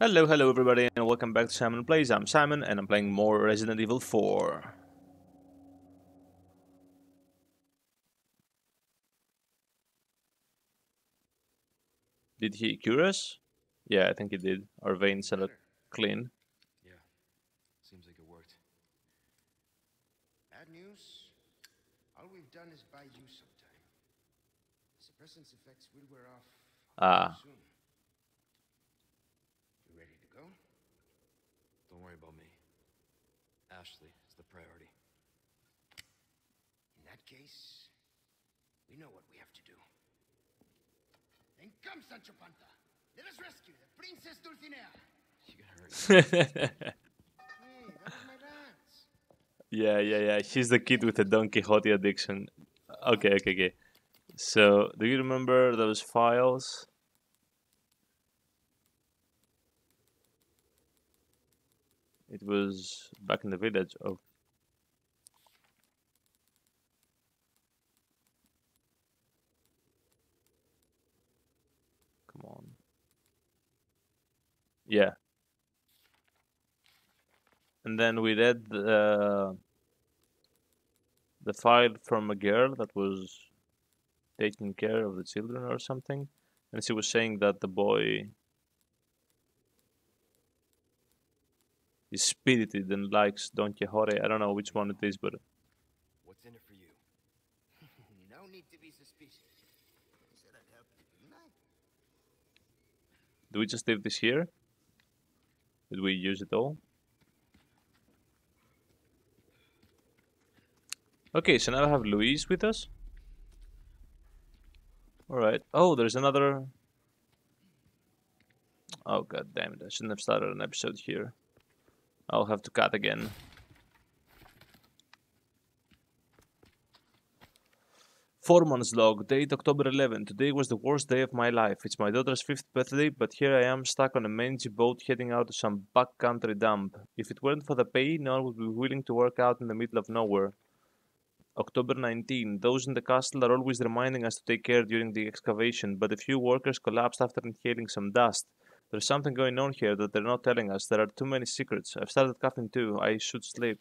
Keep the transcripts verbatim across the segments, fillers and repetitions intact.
Hello, hello everybody, and welcome back to Simon Plays. I'm Simon, and I'm playing more Resident Evil four. Did he cure us? Yeah, I think he did. Our veins are clean. Yeah, seems like it worked. Bad news? All we've done is buy you some time. The suppressant's effects will wear off ah. soon. Don't worry about me. Ashley is the priority. In that case, we know what we have to do. Then come, Sancho Panza. Let us rescue the Princess Dulcinea. You can hurry. Hey, that was my dance. Yeah, yeah, yeah. She's the kid with the Don Quixote addiction. Okay, okay, okay. So, do you remember those files? It was back in the village. Oh. Come on. Yeah. And then we read the, uh, the file from a girl that was taking care of the children or something. And she was saying that the boy is spirited and likes Don Quixote. I don't know which one it is, but what's in it for you? No need to be suspicious. I said I'd help you, didn't I? Do we just leave this here? Did we use it all? Okay, so now I have Louise with us. Alright. Oh, there's another. Oh, god damn it. I shouldn't have started an episode here. I'll have to cut again. Foreman's log, date October eleventh. Today was the worst day of my life. It's my daughter's fifth birthday, but here I am stuck on a mangy boat heading out to some backcountry dump. If it weren't for the pay, no one would be willing to work out in the middle of nowhere. October nineteenth. Those in the castle are always reminding us to take care during the excavation, but a few workers collapsed after inhaling some dust. There's something going on here that they're not telling us. There are too many secrets. I've started coughing too. I should sleep.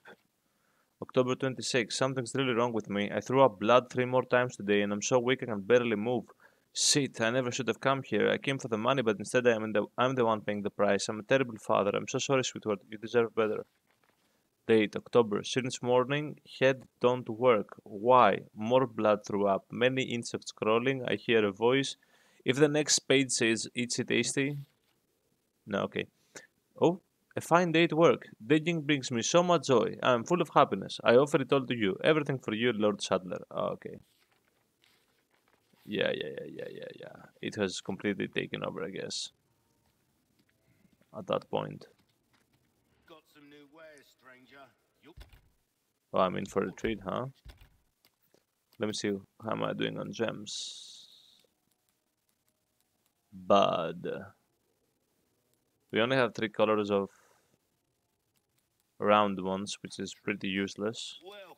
October twenty-sixth. Something's really wrong with me. I threw up blood three more times today and I'm so weak I can barely move. Shit, I never should have come here. I came for the money, but instead I'm, in the, I'm the one paying the price. I'm a terrible father. I'm so sorry, sweetheart. You deserve better. Date, October. Since morning, head don't to work. Why? More blood threw up. Many insects crawling. I hear a voice. If the next page says, "It's it tasty." No, okay. Oh, a fine day at work. Digging brings me so much joy. I am full of happiness. I offer it all to you. Everything for you, Lord Saddler. Oh, okay. Yeah, yeah, yeah, yeah, yeah, yeah. It has completely taken over, I guess. At that point. Got some new wares, stranger. Yup. Oh, I'm in for a treat, huh? Let me see. How am I doing on gems? Bad. We only have three colors of round ones, which is pretty useless. Welcome.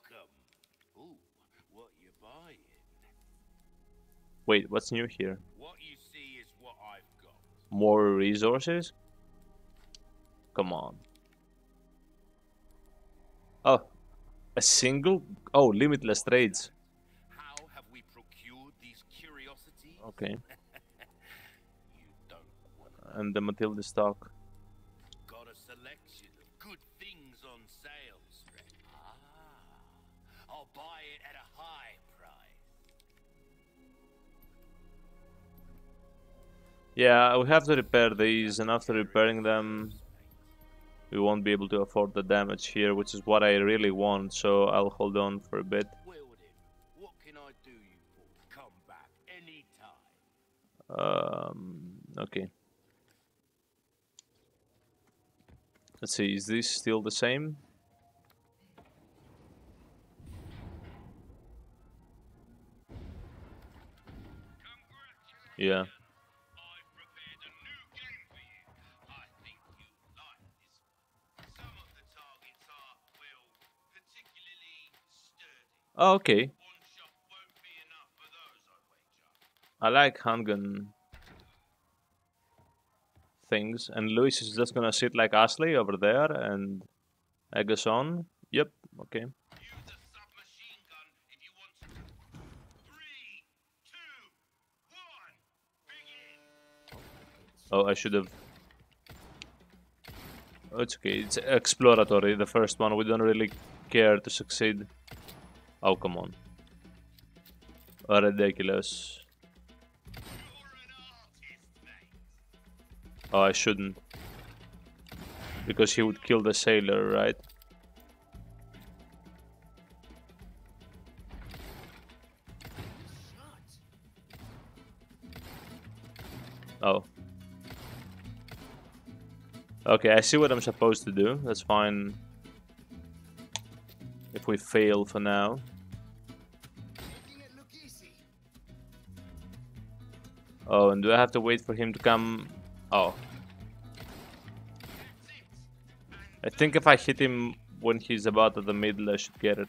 Ooh, what you buying? Wait, what's new here? What you see is what I've got. More resources? Come on. Oh, a single? Oh, limitless trades. How have we procured these curiosities? Okay. And the Matilda stock. Got a selection of good things on sale, Fred. Ah, I'll buy it at a high price. Yeah, we have to repair these, and after repairing them, we won't be able to afford the damage here, which is what I really want. So I'll hold on for a bit. Well then, what can I do you for? Come back anytime. Um. Okay. Let's see, is this still the same? Yeah. Oh, okay. I like handgun. things, and Luis is just gonna sit like Ashley over there, and I guess on. Yep, okay. Oh, I should have... Oh, it's okay, it's exploratory, the first one. We don't really care to succeed. Oh, come on. Oh, ridiculous. Oh, I shouldn't. Because he would kill the sailor, right? Oh. Okay, I see what I'm supposed to do. That's fine. If we fail for now. Oh, and do I have to wait for him to come? Oh. I think if I hit him when he's about at the middle, I should get it.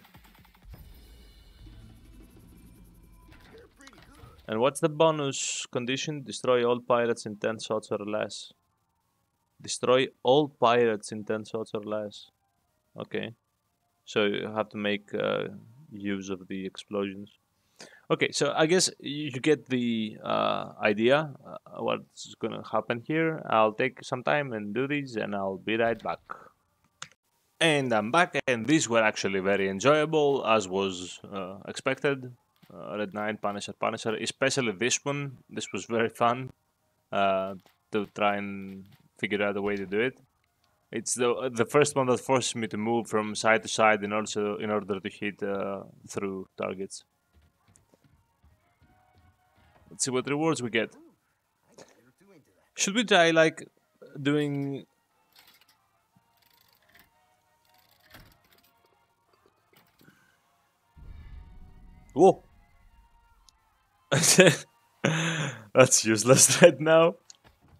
And what's the bonus condition? Destroy all pirates in ten shots or less. Destroy all pirates in ten shots or less. Okay. So you have to make uh, use of the explosions. Okay, so I guess you get the uh, idea uh, what's gonna happen here. I'll take some time and do this, and I'll be right back. And I'm back, and these were actually very enjoyable, as was uh, expected. Uh, Red nine, Punisher, Punisher, especially this one. This was very fun uh, to try and figure out a way to do it. It's the the first one that forces me to move from side to side in order to, in order to hit uh, through targets. Let's see what rewards we get. Should we try like doing? Whoa! That's useless right now.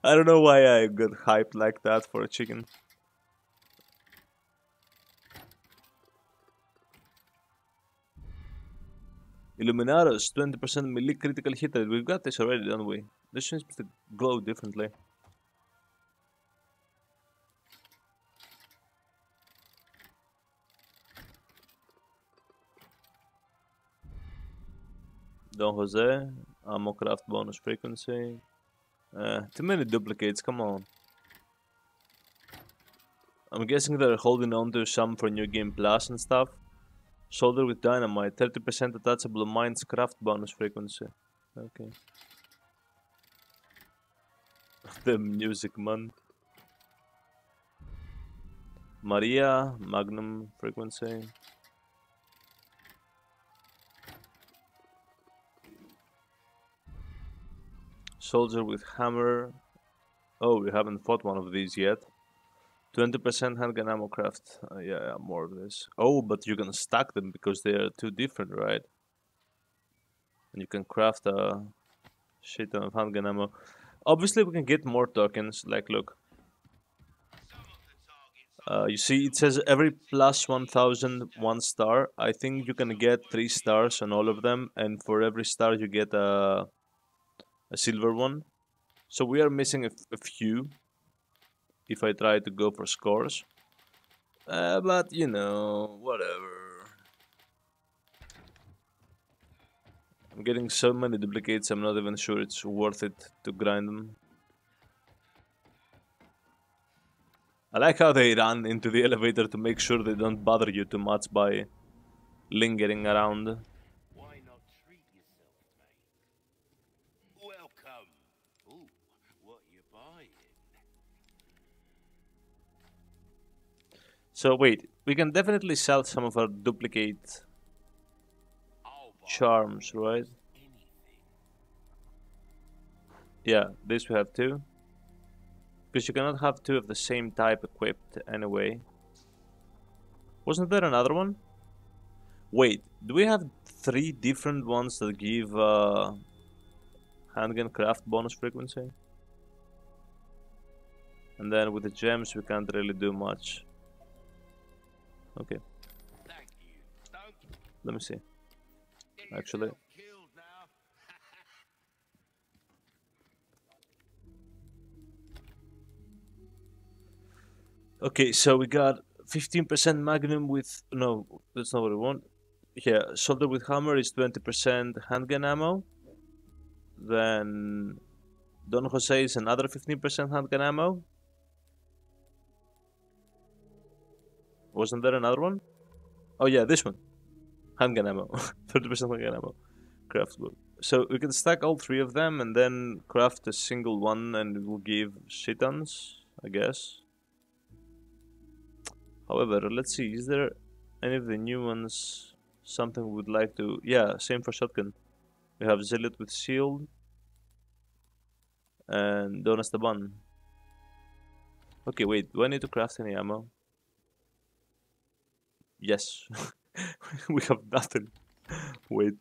I don't know why I got hyped like that for a chicken. Illuminados, twenty percent melee critical hit rate. We've got this already, don't we? This seems to glow differently. Don Jose, ammo craft bonus frequency. Uh, too many duplicates, come on. I'm guessing they're holding on to some for New Game Plus and stuff. Solder with dynamite, thirty percent attachable mines craft bonus frequency. Okay. The music, man. Maria, magnum frequency. Soldier with hammer. Oh, we haven't fought one of these yet. twenty percent handgun ammo craft. Uh, yeah, yeah, more of this. Oh, but you can stack them because they are too different, right? And you can craft a shit ton of handgun ammo. Obviously, we can get more tokens. Like, look. Uh, you see, it says every plus one thousand, one star. I think you can get three stars on all of them. And for every star, you get a, a silver one. So we are missing a, a few. If I try to go for scores. Uh, but, you know, whatever. I'm getting so many duplicates, I'm not even sure it's worth it to grind them. I like how they run into the elevator to make sure they don't bother you too much by lingering around. Why not treat yourself, mate? Welcome. Ooh, what you buying? So wait, we can definitely sell some of our duplicate charms, right? Yeah, this we have two. Because you cannot have two of the same type equipped anyway. Wasn't there another one? Wait, do we have three different ones that give uh, handgun craft bonus frequency? And then with the gems we can't really do much. Okay. Let me see. Actually. Okay, so we got fifteen percent magnum with... No, that's not what I want. Yeah, shoulder with hammer is twenty percent handgun ammo. Then Don Jose is another fifteen percent handgun ammo. Wasn't there another one? Oh yeah, this one. Handgun ammo. thirty percent handgun ammo. Craft book. So we can stack all three of them and then craft a single one and it will give shitons, I guess. However, let's see, is there any of the new ones something we would like to... Yeah, same for shotgun. We have Zealot with shield and Don Esteban. Okay, wait, do I need to craft any ammo? Yes. We have nothing. Wait.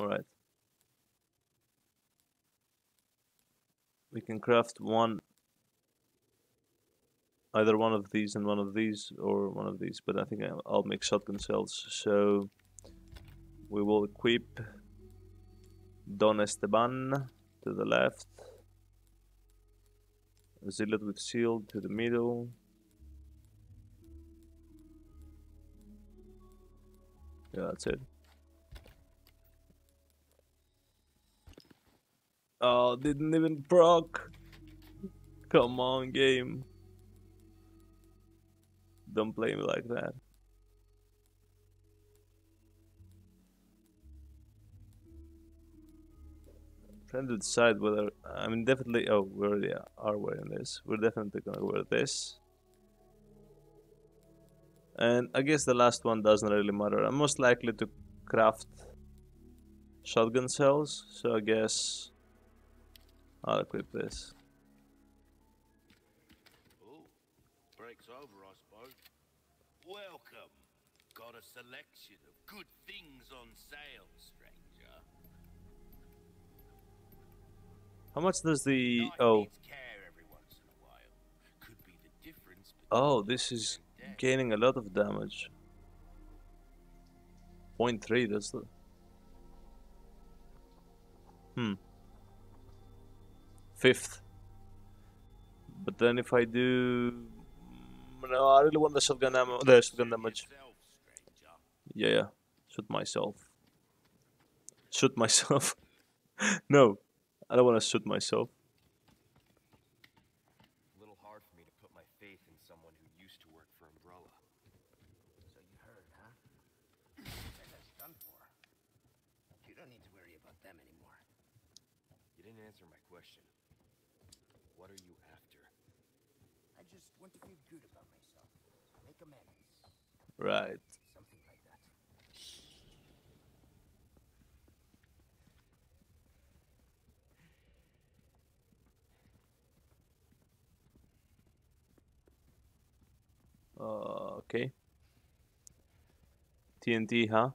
Alright. We can craft one, either one of these and one of these, or one of these, but I think I'll make shotgun shells. So we will equip Don Esteban to the left, Zealot with shield to the middle, yeah, that's it. Oh, didn't even proc. Come on, game. Don't play me like that. I'm trying to decide whether... I mean, definitely... Oh, we already are wearing this. We're definitely gonna wear this. And I guess the last one doesn't really matter. I'm most likely to craft shotgun shells, so I guess... I'll equip this. Ooh, break's over, I suppose. Welcome. Got a selection of good things on sale, stranger. How much does the oh? Care every once in a while. Could be the difference. Oh, this is gaining a lot of damage. zero point three. That's the. Hmm. Fifth, but then if I do, no, I really want the shotgun ammo. The shotgun damage. Yeah, yeah. Shoot myself. Shoot myself. No, I don't want to shoot myself. A little hard for me to put my faith in someone who used to work for Umbrella. So you heard, huh? That's done for. You don't need to worry about them anymore. You didn't answer my question. What are you after? I just want to feel good about myself. Make amends. Right. Something like that. Uh, okay. T N T, huh?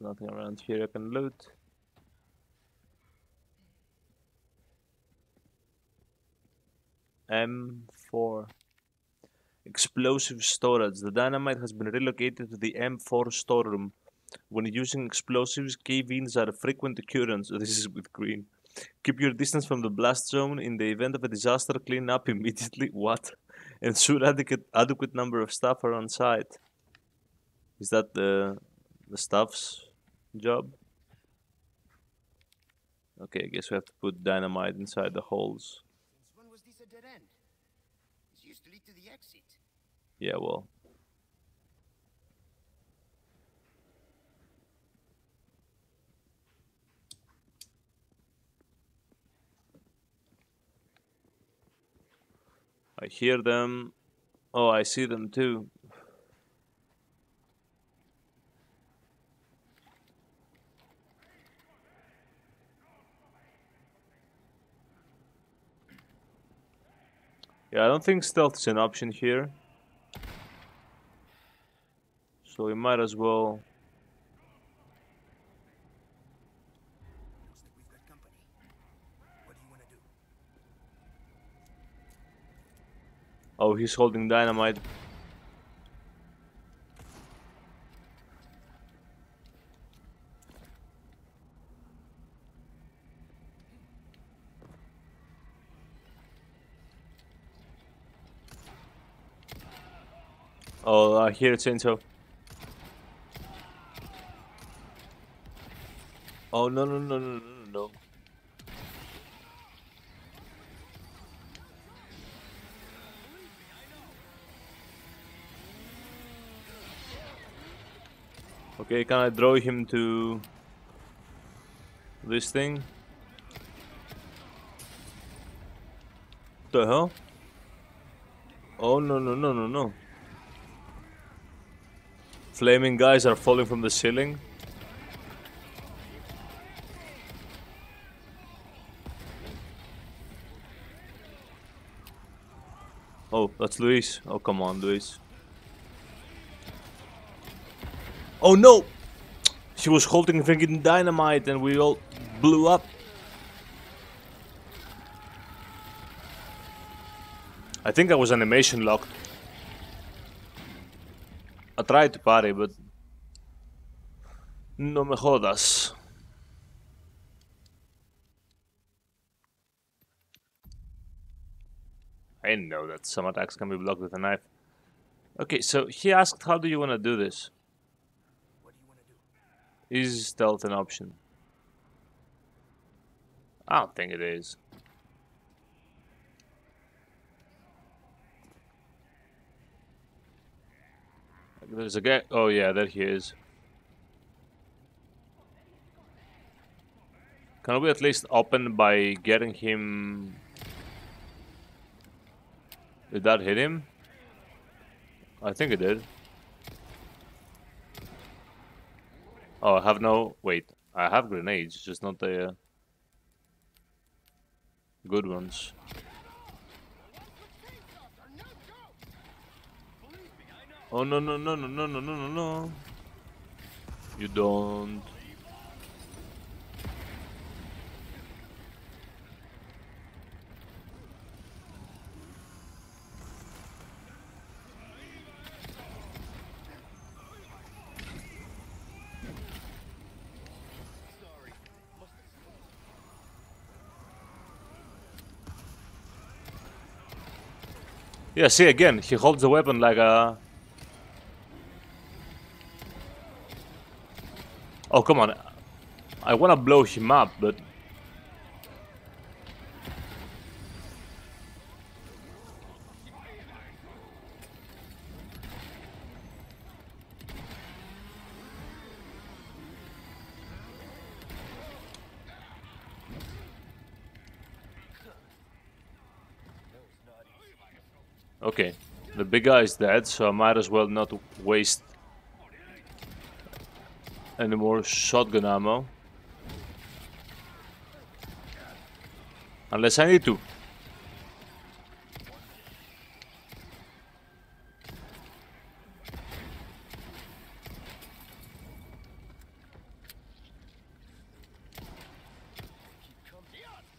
There's nothing around here I can loot. M four. Explosive storage. The dynamite has been relocated to the M four storeroom. When using explosives, cave-ins are a frequent occurrence. This is with green. Keep your distance from the blast zone. In the event of a disaster, clean up immediately. What? Ensure adequate, adequate number of staff are on site. Is that the, the staff's job? Okay, I guess we have to put dynamite inside the holes. Yeah, well. I hear them. Oh, I see them too. Yeah, I don't think stealth is an option here. So we might as well. Looks like we've got company. What do you want to do? Oh, he's holding dynamite. Oh, I hear Sancho. Oh, no, no, no, no, no, no. Okay, can I draw him to this thing? The hell? Oh, no, no, no, no, no. Flaming guys are falling from the ceiling. Oh, that's Luis. Oh, come on, Luis. Oh no! She was holding freaking dynamite and we all blew up. I think I was animation locked. I tried to parry, but... No me jodas. I know that some attacks can be blocked with a knife. Okay, so he asked, how do you want to do this? Is stealth an option? I don't think it is. There's a guy. Oh yeah, there he is. Can we at least open by getting him? Did that hit him? I think it did. Oh, I have no... Wait, I have grenades, just not the... Uh, good ones. Oh, no, no, no, no, no, no, no, no, no. You don't. Yeah, see, again, he holds the weapon like a... Oh, come on. I want to blow him up, but... Okay, the big guy is dead, so I might as well not waste any more shotgun ammo. Unless I need to.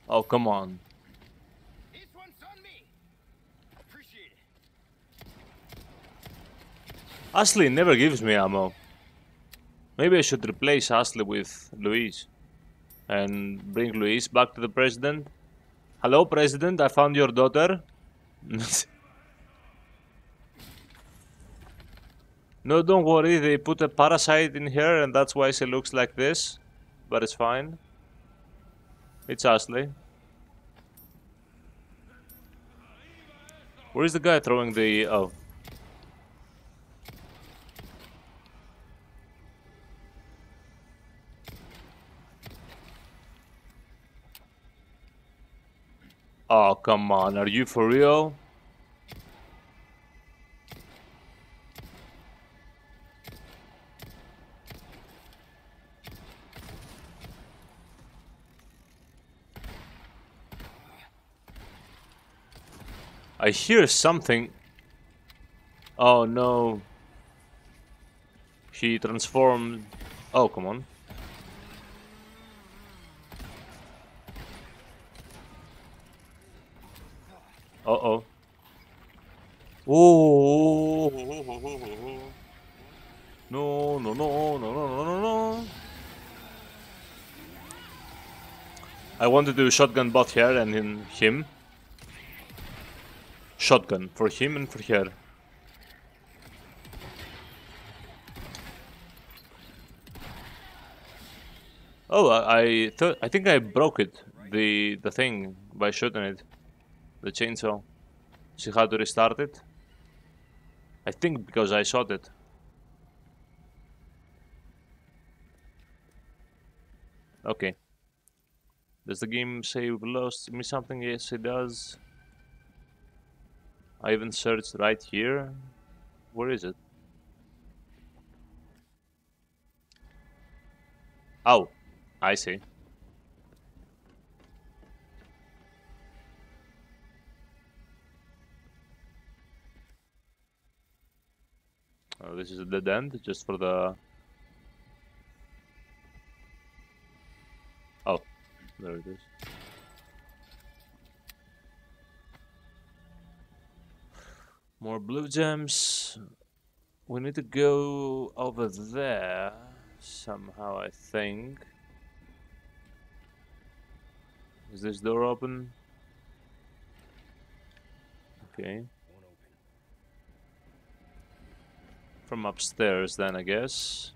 Oh, come on. Ashley never gives me ammo. Maybe I should replace Ashley with Luis and bring Luis back to the president. Hello, president, I found your daughter. No, don't worry, they put a parasite in her and that's why she looks like this. But it's fine. It's Ashley. Where is the guy throwing the... Oh. Oh, come on, are you for real? I hear something. Oh no. She transformed. Oh, come on. Uh-oh. Oh. No, no, no, no, no, no, no. I want to do shotgun both here and in him. Shotgun for him and for her. Oh, I thought I think I broke it, the the thing, by shooting it, the chainsaw. See how to restart it? I think because I shot it. Okay. Does the game say we've lost me something? Yes, it does. I even searched right here. Where is it? Oh, I see. Oh, this is a dead end, just for the... Oh, there it is. More blue gems. We need to go over there somehow, I think. Is this door open? Okay. From upstairs then, I guess.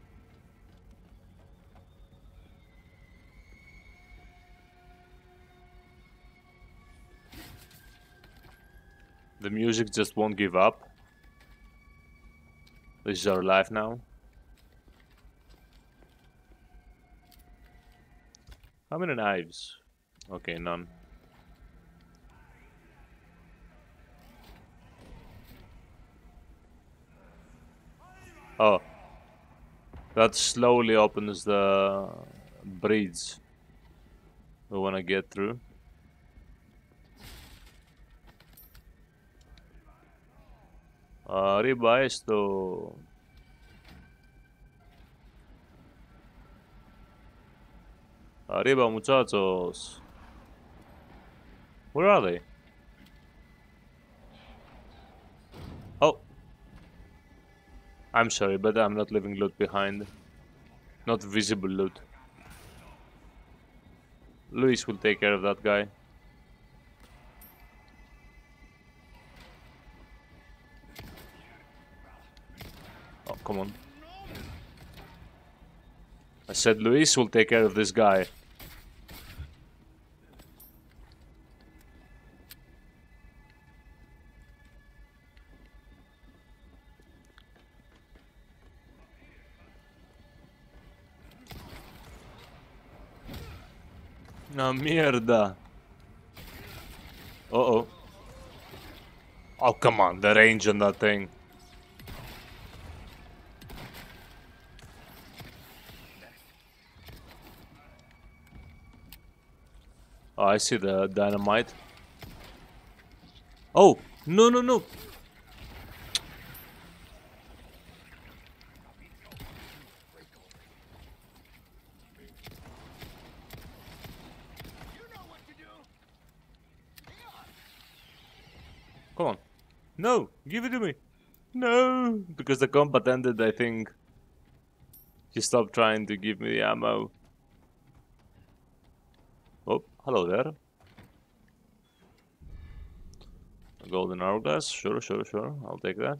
The music just won't give up. This is our life now. How many knives? Okay, none. Oh, that slowly opens the bridge we want to get through. Arriba esto. Arriba, muchachos. Where are they? Oh. I'm sorry, but I'm not leaving loot behind. Not visible loot. Luis will take care of that guy. Oh, come on. I said Luis will take care of this guy. Na mierda. Uh-oh. Oh, come on, the range on that thing. Oh, I see the dynamite. Oh, no, no, no. Come on. No, give it to me. No, because the combat ended, I think. He stopped trying to give me the ammo. Oh, hello there. A golden hourglass. Sure, sure, sure. I'll take that.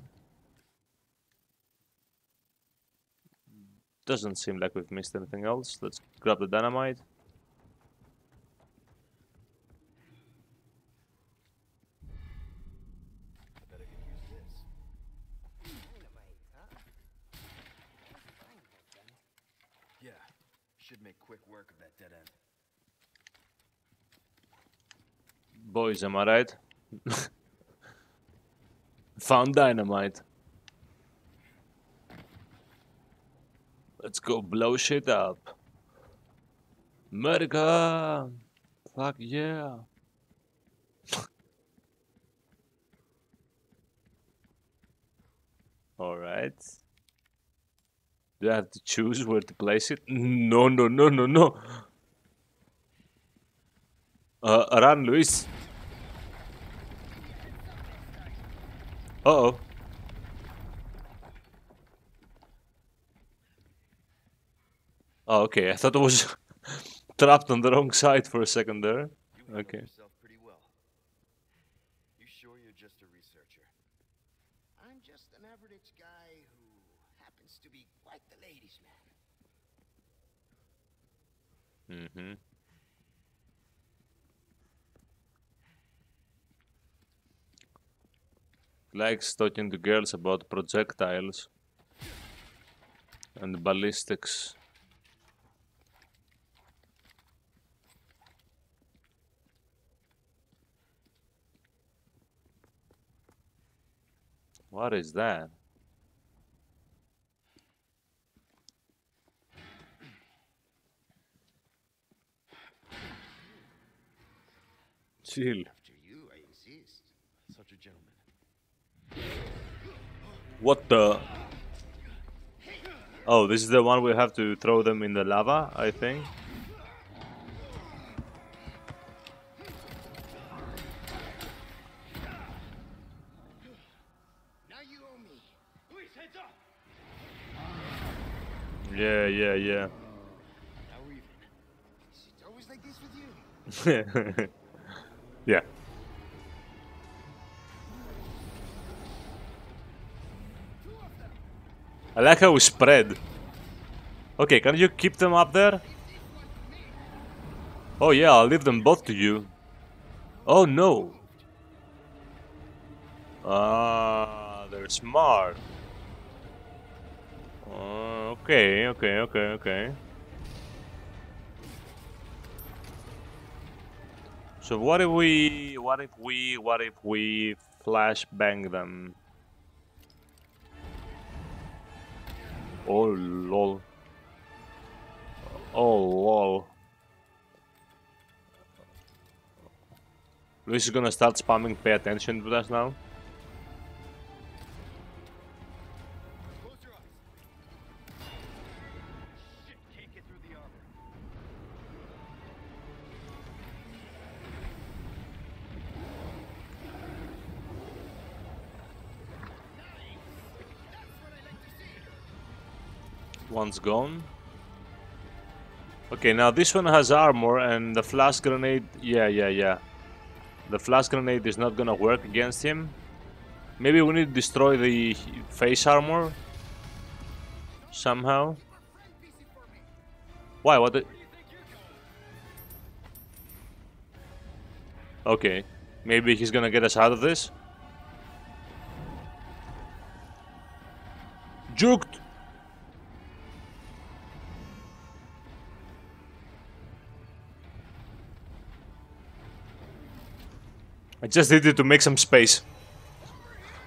Doesn't seem like we've missed anything else. Let's grab the dynamite. Boys, am I right? Found dynamite. Let's go blow shit up. America! Fuck yeah! Alright. Do I have to choose where to place it? No, no, no, no, no! Uh, run, Luis! Uh-oh. Oh, okay. I thought I was trapped on the wrong side for a second there. Okay. Yourself pretty well. You sure you're just a researcher? I'm just an average guy who happens to be quite the ladies' man. Mm-hmm. Likes talking to girls about projectiles and ballistics. What is that? Chill. After you, I insist. Such a gentleman. What the? Oh, this is the one we have to throw them in the lava, I think. Now you owe me. Luis, heads up. Yeah, yeah, yeah. Now we're even. Is it always like this with you? Yeah. I like how we spread. Okay, can you keep them up there? Oh yeah, I'll leave them both to you. Oh no! Ah, they're smart. Uh, okay, okay, okay, okay. So what if we, what if we, what if we flashbang them? Oh lol. Oh lol. Luis is gonna start spamming pay attention to us now. Close your eyes. Shit, can't get through the armor. One's gone. Okay, now this one has armor and the flash grenade. Yeah, yeah, yeah. The flash grenade is not gonna work against him. Maybe we need to destroy the face armor somehow. Why? What the? Okay, maybe he's gonna get us out of this. Juked. I just did it to make some space.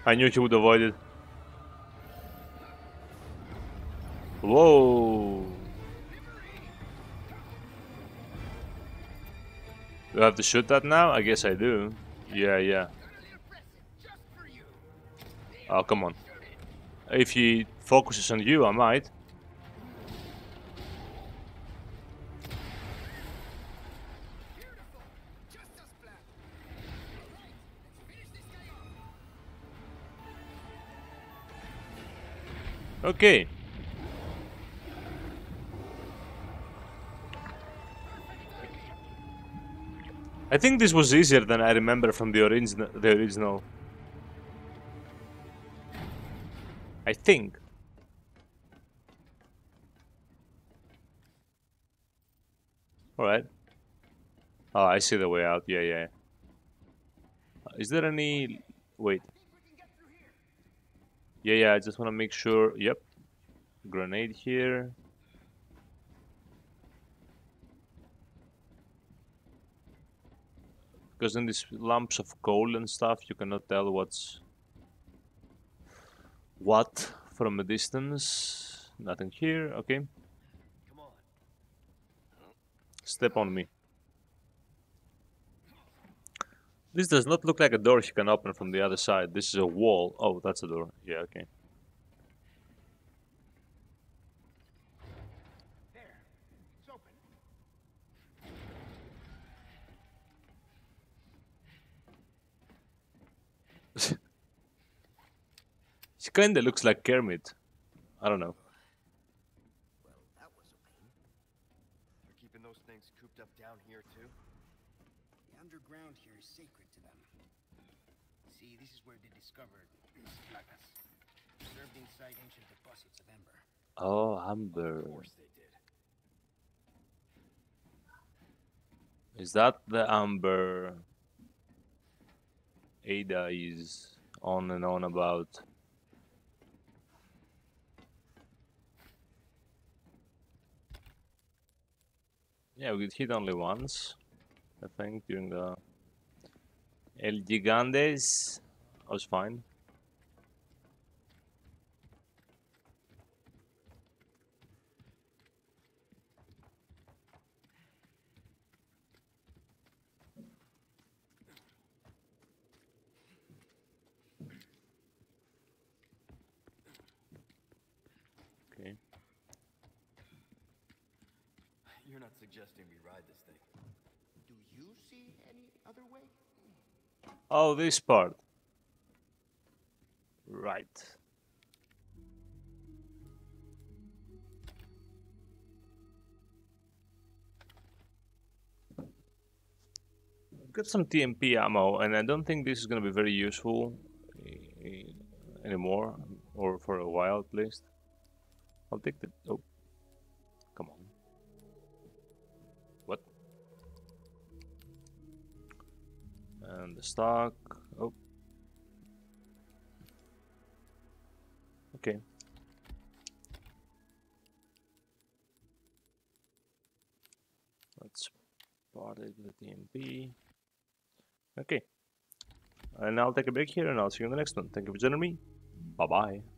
I knew he would avoid it. Whoa! Do I have to shoot that now? I guess I do. Yeah, yeah. Oh, come on. If he focuses on you, I might. Okay. I think this was easier than I remember from the original. The original. I think. All right. Oh, I see the way out. Yeah, yeah. Is there any? Wait. Yeah, yeah, I just want to make sure. Yep. Grenade here. Because in these lumps of coal and stuff, you cannot tell what's what from a distance. Nothing here. Okay. Come on. Step on me. This does not look like a door he can open from the other side. This is a wall. Oh, that's a door. Yeah, okay. There. It's open. She kinda looks like Kermit. I don't know. Well, that was a pain. They're keeping those things cooped up down here too. The underground here is sacred. See, this is where they discovered these placas, preserved inside ancient deposits of amber. Oh, amber. Of course they did. Is that the amber Ada is on and on about? Yeah, we get hit only once, I think, during the... El Gigantes, I was fine. You're not suggesting we ride this thing. Do you see any other way? Oh, this part. Right. I've got some T M P ammo, and I don't think this is going to be very useful anymore, or for a while at least. I'll take the... Oh. Come on. And the stock. Oh. Okay. Let's part it with the T N P. Okay. And I'll take a break here and I'll see you in the next one. Thank you for joining me. Bye bye.